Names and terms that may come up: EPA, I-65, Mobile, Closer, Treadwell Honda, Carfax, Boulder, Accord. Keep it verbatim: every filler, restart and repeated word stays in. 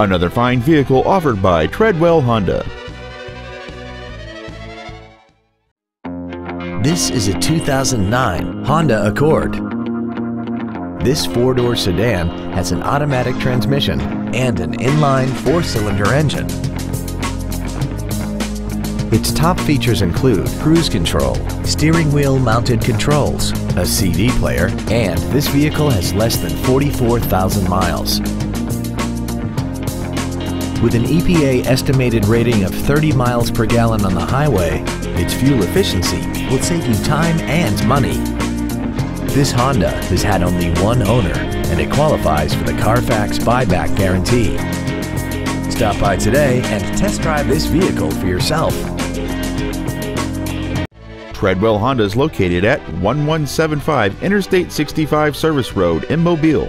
another fine vehicle offered by Treadwell Honda. This is a two thousand nine Honda Accord. This four-door sedan has an automatic transmission and an inline four-cylinder engine. Its top features include cruise control, steering wheel mounted controls, a C D player, and this vehicle has less than forty-four thousand miles. With an E P A estimated rating of thirty miles per gallon on the highway, its fuel efficiency will save you time and money. This Honda has had only one owner, and it qualifies for the Carfax buyback guarantee. Stop by today and test drive this vehicle for yourself. Treadwell Honda is located at one one seven five Interstate sixty-five Service Road in Mobile.